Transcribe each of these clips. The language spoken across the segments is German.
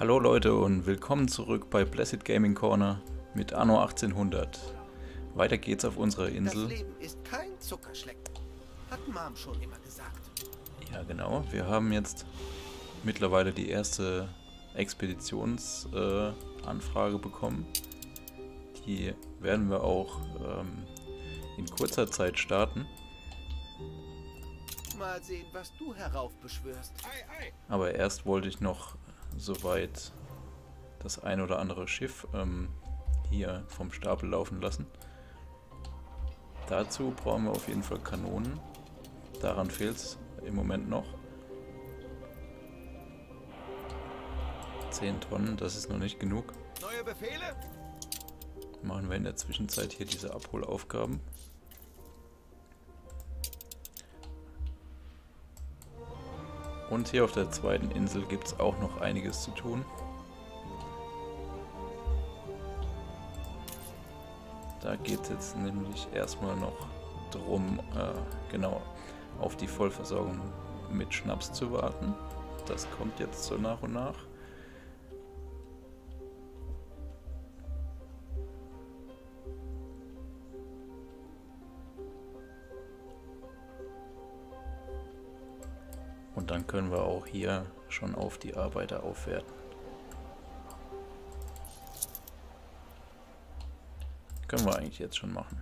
Hallo Leute und willkommen zurück bei Placid Gaming Corner mit Anno 1800. Weiter geht's auf unserer Insel. Das Leben ist kein Zuckerschlecken, hat Mom schon immer gesagt. Ja genau, wir haben jetzt mittlerweile die erste Expeditionsanfrage bekommen. Die werden wir auch in kurzer Zeit starten. Mal sehen, was du heraufbeschwörst. Aber erst wollte ich noch soweit das ein oder andere Schiff hier vom Stapel laufen lassen. Dazu brauchen wir auf jeden Fall Kanonen. Daran fehlt es im Moment noch. 10 Tonnen, das ist noch nicht genug. Neue Befehle? Machen wir in der Zwischenzeit hier diese Abholaufgaben. Und hier auf der zweiten Insel gibt es auch noch einiges zu tun. Da geht es jetzt nämlich erstmal noch drum, genau, auf die Vollversorgung mit Schnaps zu warten. Das kommt jetzt so nach und nach. Und dann können wir auch hier schon auf die Arbeiter aufwerten. Können wir eigentlich jetzt schon machen.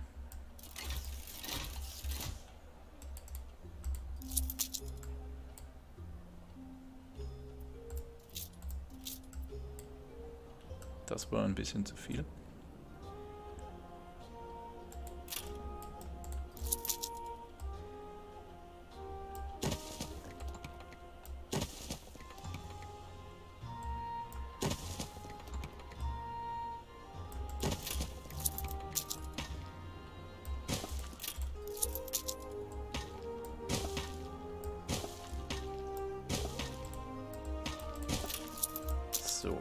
Das war ein bisschen zu viel. So.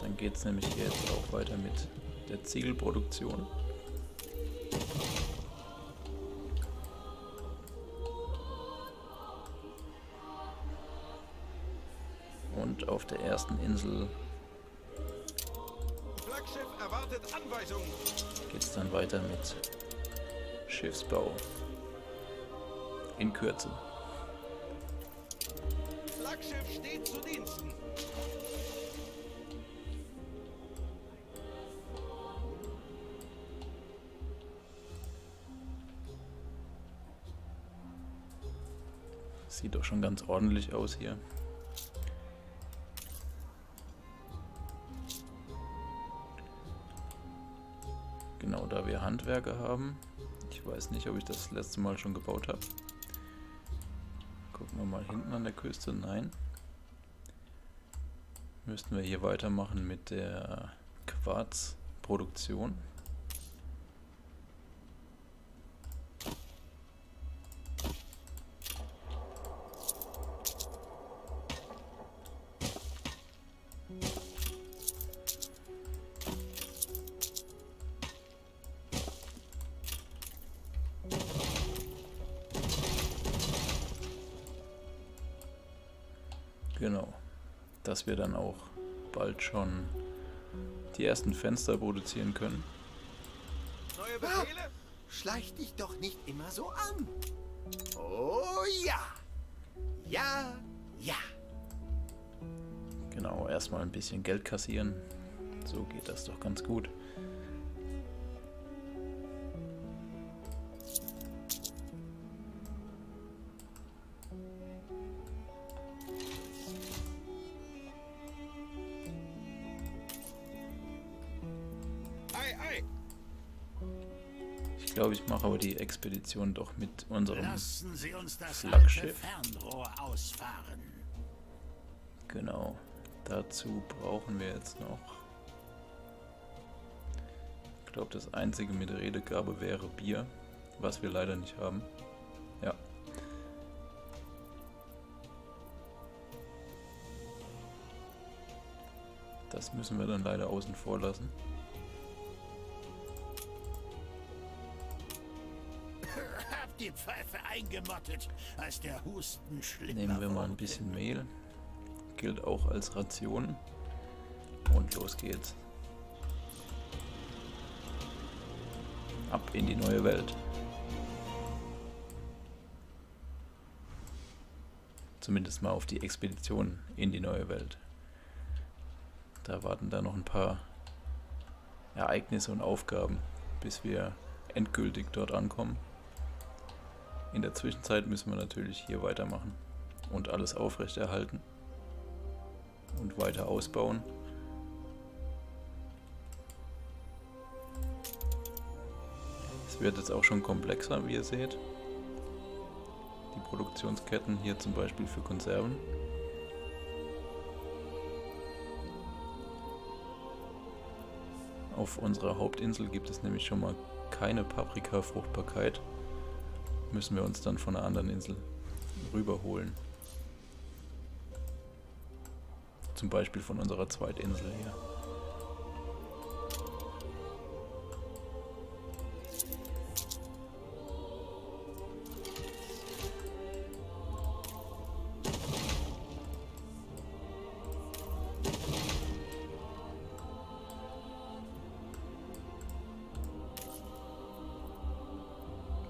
Dann geht es nämlich hier jetzt auch weiter mit der Ziegelproduktion. Und auf der ersten Insel geht es dann weiter mit Schiffsbau in Kürze. Flaggschiff steht zu Diensten. Sieht doch schon ganz ordentlich aus hier. Genau, da wir Handwerker haben. Ich weiß nicht, ob ich das letzte Mal schon gebaut habe. Gucken wir mal hinten an der Küste. Nein. Müssten wir hier weitermachen mit der Quarzproduktion. Genau, dass wir dann auch bald schon die ersten Fenster produzieren können. Neue Befehle? Ah, schleich dich doch nicht immer so an. Oh ja, ja, ja. Genau, erstmal ein bisschen Geld kassieren. So geht das doch ganz gut. Ich glaube, ich mache aber die Expedition doch mit unserem Flaggschiff. Lassen Sie uns das alte Fernrohr ausfahren. Genau, dazu brauchen wir jetzt noch. Ich glaube, das einzige mit Redegabe wäre Bier, was wir leider nicht haben. Ja. Das müssen wir dann leider außen vor lassen. Habt die Pfeife eingemottet, als der Husten schlimmer wurde. Nehmen wir mal ein bisschen Mehl. Gilt auch als Ration. Und los geht's. Ab in die neue Welt. Zumindest mal auf die Expedition in die neue Welt. Da warten da noch ein paar Ereignisse und Aufgaben, bis wir endgültig dort ankommen. In der Zwischenzeit müssen wir natürlich hier weitermachen und alles aufrechterhalten und weiter ausbauen. Es wird jetzt auch schon komplexer, wie ihr seht. Die Produktionsketten hier zum Beispiel für Konserven. Auf unserer Hauptinsel gibt es nämlich schon mal keine Paprika-Fruchtbarkeit. Müssen wir uns dann von einer anderen Insel rüberholen. Zum Beispiel von unserer Zweitinsel hier.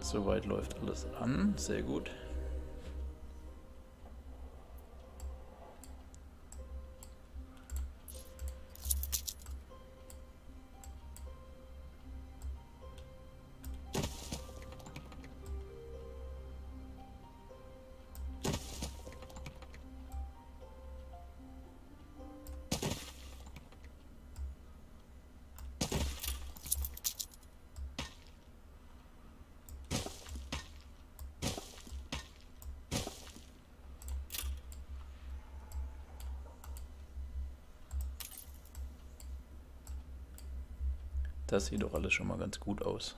Soweit läuft alles an, sehr gut. Das sieht doch alles schon mal ganz gut aus.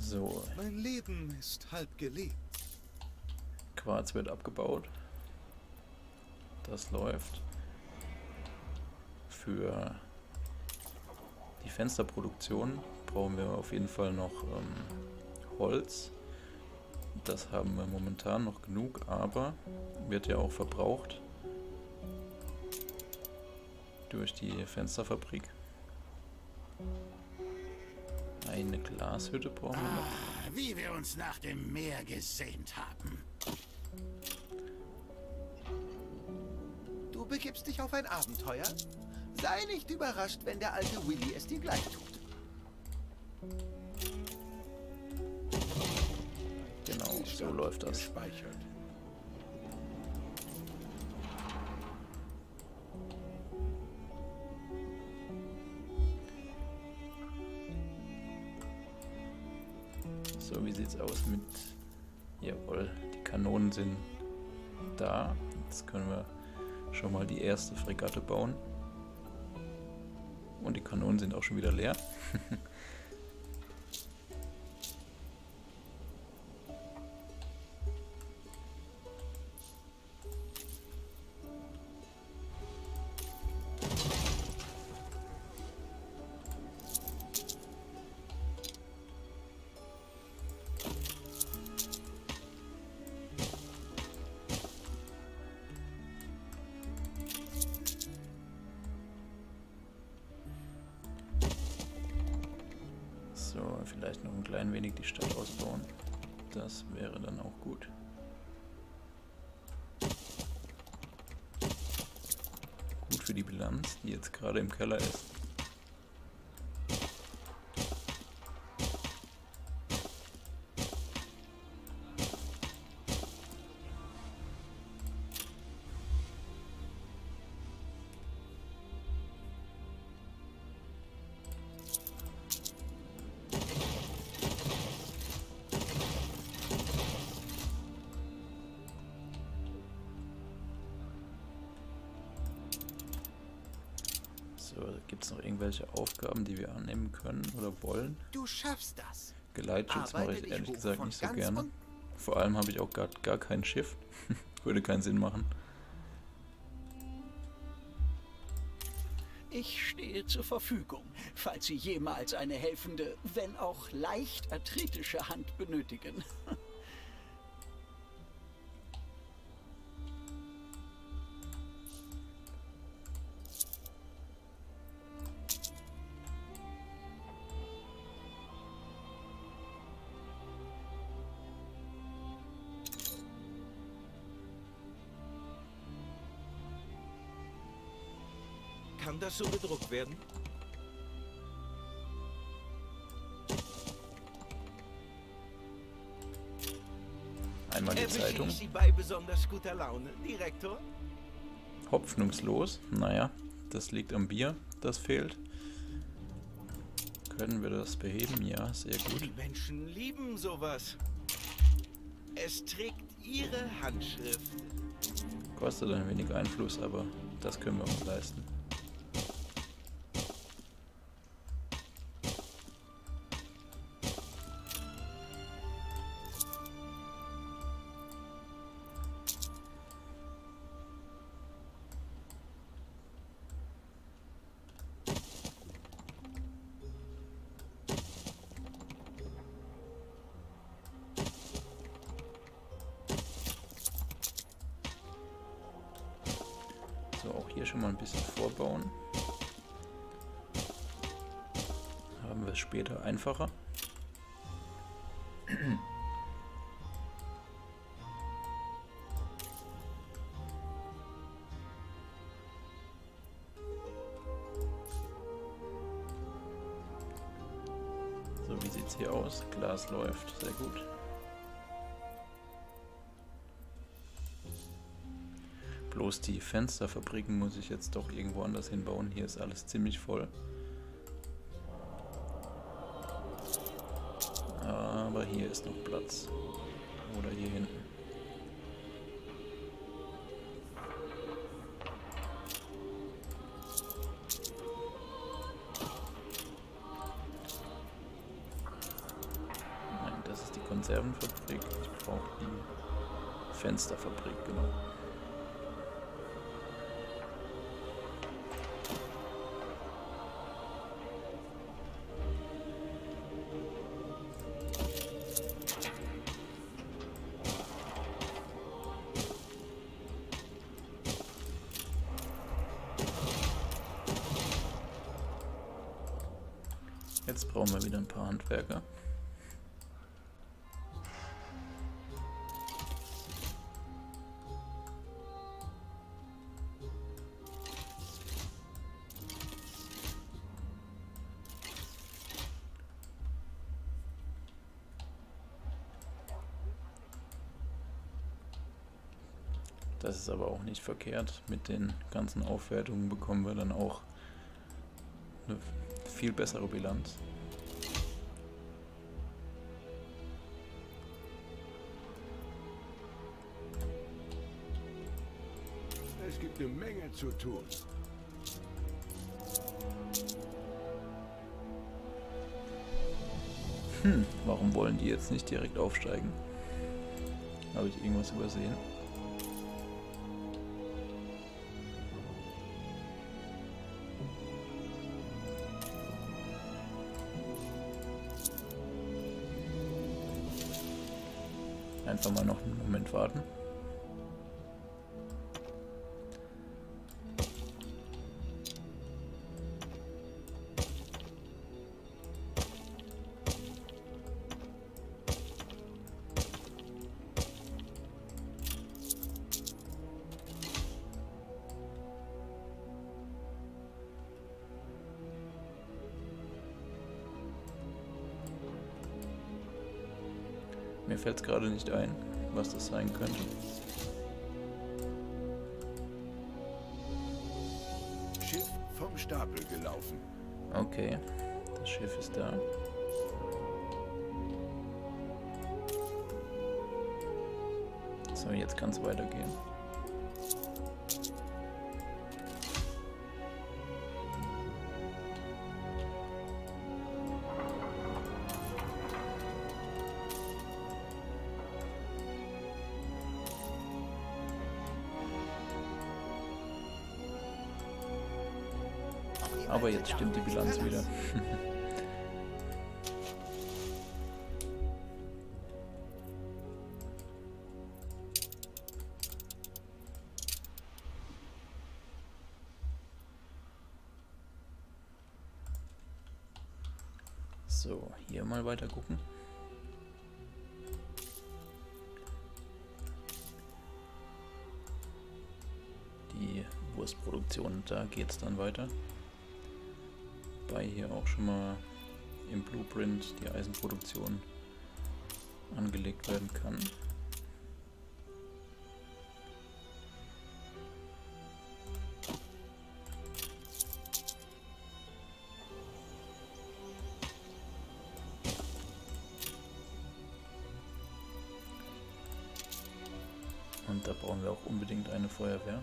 So. Mein Leben ist halb gelebt. Quarz wird abgebaut. Das läuft. Für die Fensterproduktion brauchen wir auf jeden Fall noch Holz. Das haben wir momentan noch genug, aber wird ja auch verbraucht. Durch die Fensterfabrik. Eine Glashütte brauchen wir noch. Wie wir uns nach dem Meer gesehnt haben. Du begibst dich auf ein Abenteuer? Sei nicht überrascht, wenn der alte Willy es dir gleich tut. Genau, so läuft das. Gespeichert. So, wie sieht es aus mit... Jawohl, die Kanonen sind da. Jetzt können wir schon mal die erste Fregatte bauen. Und die Kanonen sind auch schon wieder leer. Vielleicht noch ein klein wenig die Stadt ausbauen. Das wäre dann auch gut. Gut für die Bilanz, die jetzt gerade im Keller ist. Gibt es noch irgendwelche Aufgaben, die wir annehmen können oder wollen? Du schaffst das. Geleitschutz mache ich ehrlich gesagt nicht so gerne. Vor allem habe ich auch gar kein Schiff. Würde keinen Sinn machen. Ich stehe zur Verfügung, falls Sie jemals eine helfende, wenn auch leicht arthritische Hand benötigen. Kann das so gedruckt werden? Einmal die Zeitung. Sie bei besonders guter Laune, Direktor? Hoffnungslos. Naja, das liegt am Bier, das fehlt. Können wir das beheben? Ja, sehr gut. Die Menschen lieben sowas. Es trägt ihre Handschrift. Kostet ein wenig Einfluss, aber das können wir uns leisten. Schon mal ein bisschen vorbauen. Haben wir es später einfacher. So, wie sieht es hier aus? Glas läuft, sehr gut. Bloß die Fensterfabriken muss ich jetzt doch irgendwo anders hinbauen. Hier ist alles ziemlich voll. Aber hier ist noch Platz. Oder hier hinten. Nein, das ist die Konservenfabrik. Ich brauche die Fensterfabrik, genau. Jetzt brauchen wir wieder ein paar Handwerker. Das ist aber auch nicht verkehrt. Mit den ganzen Aufwertungen bekommen wir dann auch eine viel bessere Bilanz. Es gibt eine Menge zu tun. Warum wollen die jetzt nicht direkt aufsteigen? Habe ich irgendwas übersehen? Einfach mal noch einen Moment warten. Mir fällt es gerade nicht ein, was das sein könnte. Schiff vom Stapel gelaufen. Okay, das Schiff ist da. So, jetzt kann es weitergehen. aber jetzt stimmt die Bilanz wieder. So, hier mal weiter gucken. Die Wurstproduktion, da geht es dann weiter. Bei hier auch schon mal im Blueprint die Eisenproduktion angelegt werden kann. Und da brauchen wir auch unbedingt eine Feuerwehr.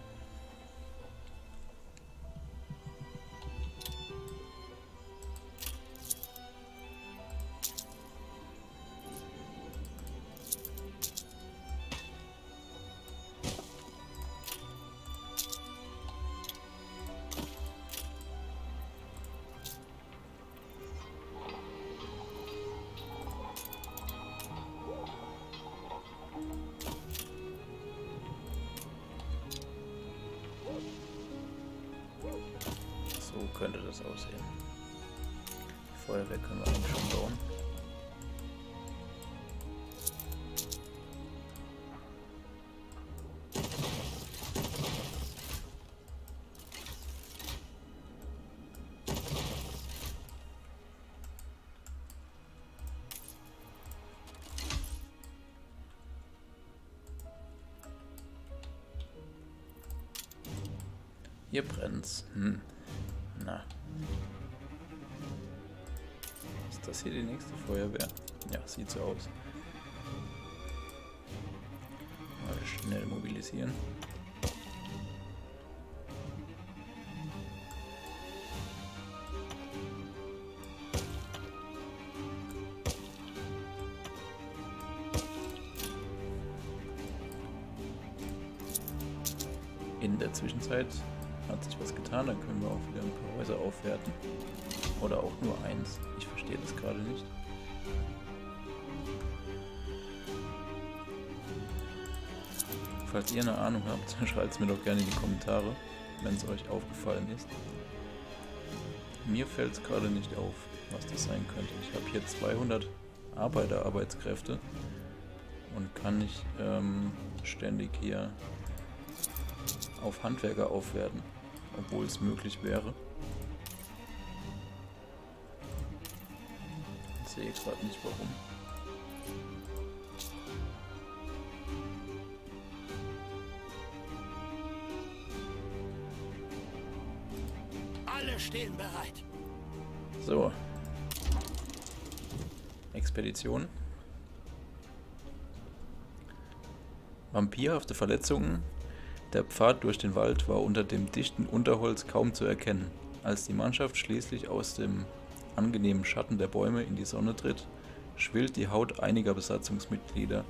Könnte das aussehen. Die Feuerwehr können wir eigentlich schon bauen. Hier brennt's. Na. Ist das hier die nächste Feuerwehr? Ja, sieht so aus. Mal schnell mobilisieren. In der Zwischenzeit hat sich was getan, dann können wir auch wieder ein paar Häuser aufwerten. Oder auch nur eins. Ich verstehe das gerade nicht. Falls ihr eine Ahnung habt, schreibt es mir doch gerne in die Kommentare, wenn es euch aufgefallen ist. Mir fällt es gerade nicht auf, was das sein könnte. Ich habe hier 200 Arbeitskräfte und kann nicht ständig hier auf Handwerker aufwerten, obwohl es möglich wäre. Ich sehe gerade nicht warum. Alle stehen bereit. So. Expedition. Vampirhafte Verletzungen. Der Pfad durch den Wald war unter dem dichten Unterholz kaum zu erkennen. Als die Mannschaft schließlich aus dem angenehmen Schatten der Bäume in die Sonne tritt, schwillt die Haut einiger Besatzungsmitglieder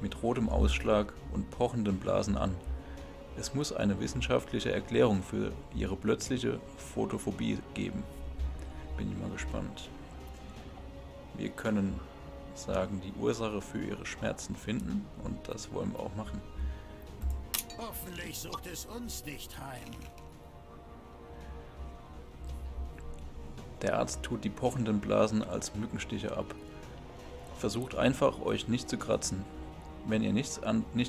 mit rotem Ausschlag und pochenden Blasen an. Es muss eine wissenschaftliche Erklärung für ihre plötzliche Photophobie geben. Bin ich mal gespannt. Wir können sagen, die Ursache für ihre Schmerzen finden, und das wollen wir auch machen. Hoffentlich sucht es uns nicht heim. Der Arzt tut die pochenden Blasen als Mückenstiche ab. Versucht einfach, euch nicht zu kratzen. Wenn ihr nicht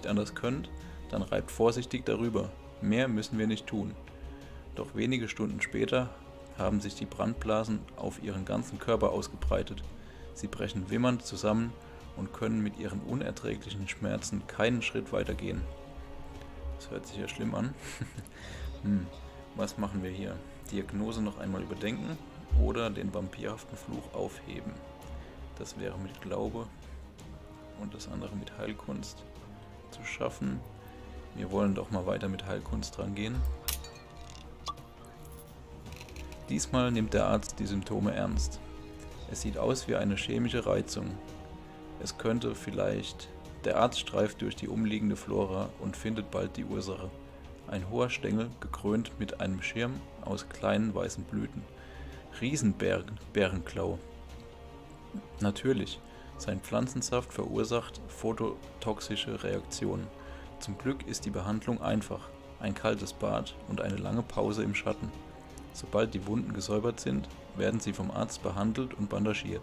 anders könnt, dann reibt vorsichtig darüber. Mehr müssen wir nicht tun. Doch wenige Stunden später haben sich die Brandblasen auf ihren ganzen Körper ausgebreitet. Sie brechen wimmernd zusammen und können mit ihren unerträglichen Schmerzen keinen Schritt weitergehen. Das hört sich ja schlimm an. Was machen wir hier? Diagnose noch einmal überdenken oder den vampirhaften Fluch aufheben. Das wäre mit Glaube und das andere mit Heilkunst zu schaffen. Wir wollen doch mal weiter mit Heilkunst rangehen. Diesmal nimmt der Arzt die Symptome ernst. Es sieht aus wie eine chemische Reizung. Es könnte vielleicht... Der Arzt streift durch die umliegende Flora und findet bald die Ursache. Ein hoher Stängel, gekrönt mit einem Schirm aus kleinen weißen Blüten. Riesenbärenklau. Natürlich. Sein Pflanzensaft verursacht phototoxische Reaktionen. Zum Glück ist die Behandlung einfach. Ein kaltes Bad und eine lange Pause im Schatten. Sobald die Wunden gesäubert sind, werden sie vom Arzt behandelt und bandagiert.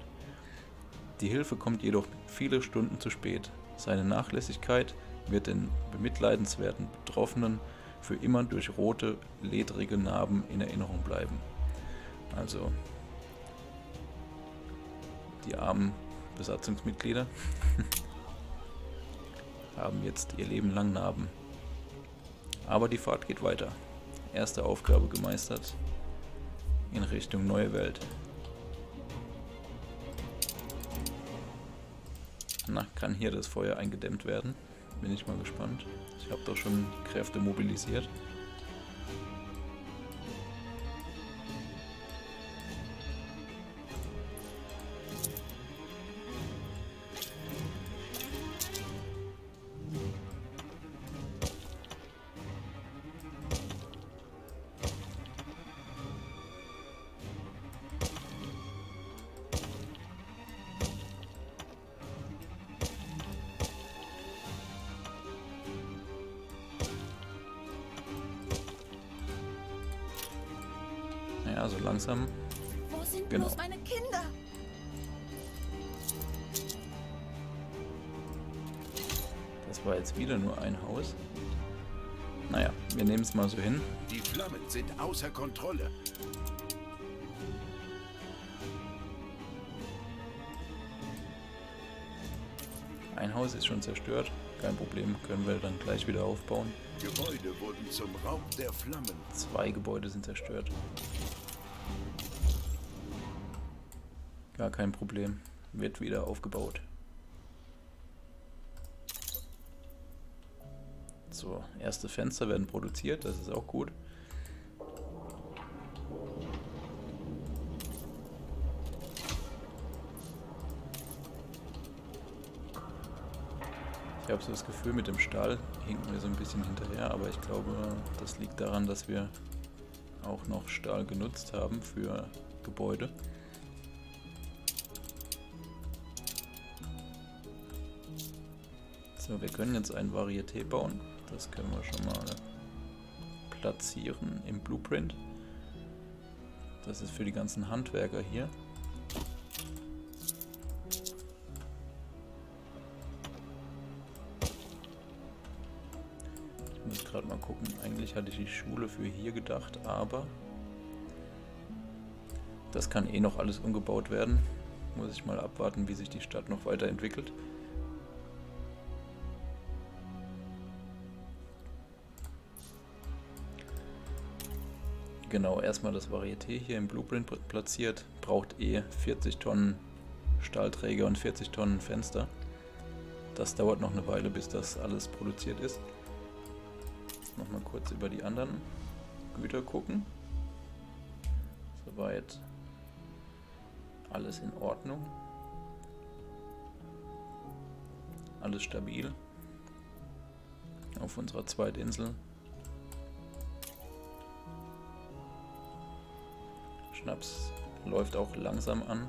Die Hilfe kommt jedoch viele Stunden zu spät. Seine Nachlässigkeit wird den bemitleidenswerten Betroffenen für immer durch rote, ledrige Narben in Erinnerung bleiben. Also die armen Besatzungsmitglieder haben jetzt ihr Leben lang Narben. Aber die Fahrt geht weiter. Erste Aufgabe gemeistert in Richtung Neue Welt. Na, kann hier das Feuer eingedämmt werden? Bin ich mal gespannt. Ich habe doch schon Kräfte mobilisiert. Also langsam. Wo sind bloß meine Kinder? Das war jetzt wieder nur ein Haus. Naja, wir nehmen es mal so hin. Die Flammen sind außer Kontrolle. Ein Haus ist schon zerstört. Kein Problem, können wir dann gleich wieder aufbauen. Gebäude wurden zum Raub der Flammen. 2 Gebäude sind zerstört. Gar kein Problem. Wird wieder aufgebaut. So, erste Fenster werden produziert, das ist auch gut. Ich habe so das Gefühl, mit dem Stahl hinken wir so ein bisschen hinterher, aber ich glaube, das liegt daran, dass wir auch noch Stahl genutzt haben für Gebäude. So, wir können jetzt ein Varieté bauen. Das können wir schon mal platzieren im Blueprint. Das ist für die ganzen Handwerker hier. Ich muss gerade mal gucken. Eigentlich hatte ich die Schule für hier gedacht, aber das kann eh noch alles umgebaut werden. Muss ich mal abwarten, wie sich die Stadt noch weiterentwickelt. Genau, erstmal das Varieté hier im Blueprint platziert, braucht eh 40 Tonnen Stahlträger und 40 Tonnen Fenster. Das dauert noch eine Weile, bis das alles produziert ist. Nochmal kurz über die anderen Güter gucken. Soweit alles in Ordnung. Alles stabil. Auf unserer Zweitinsel. Schnaps läuft auch langsam an,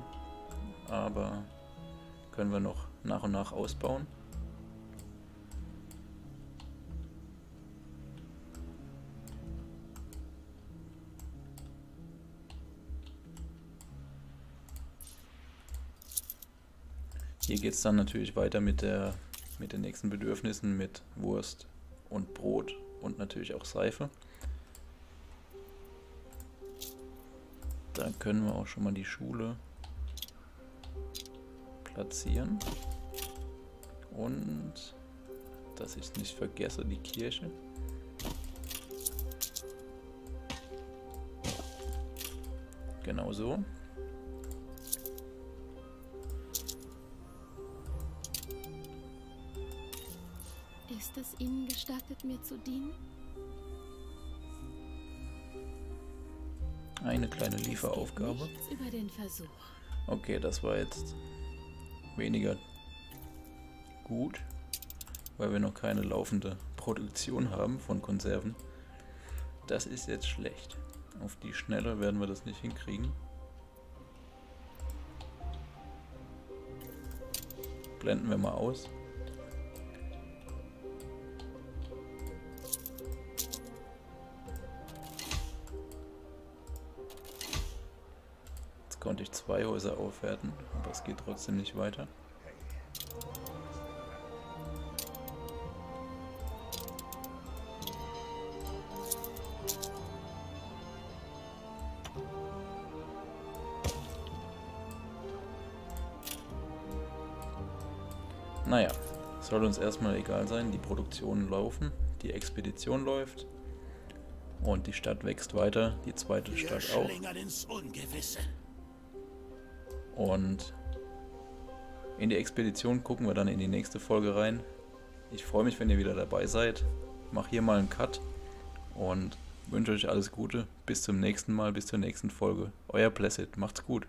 aber können wir noch nach und nach ausbauen. Hier geht es dann natürlich weiter mit den nächsten Bedürfnissen, mit Wurst und Brot und natürlich auch Seife. Da können wir auch schon mal die Schule platzieren. Und, dass ich es nicht vergesse, die Kirche. Genau so. Ist es Ihnen gestattet, mir zu dienen? Eine kleine Lieferaufgabe. Okay, das war jetzt weniger gut, weil wir noch keine laufende Produktion haben von Konserven. Das ist jetzt schlecht. Auf die Schnelle werden wir das nicht hinkriegen. blenden wir mal aus. Jetzt konnte ich zwei Häuser aufwerten, aber es geht trotzdem nicht weiter. Naja, soll uns erstmal egal sein, die Produktionen laufen, die Expedition läuft und die Stadt wächst weiter, die zweite Stadt auch. Und in die Expedition gucken wir dann in die nächste Folge rein. Ich freue mich, wenn ihr wieder dabei seid. Mach hier mal einen Cut und wünsche euch alles Gute. Bis zum nächsten Mal, bis zur nächsten Folge. Euer Placid, macht's gut.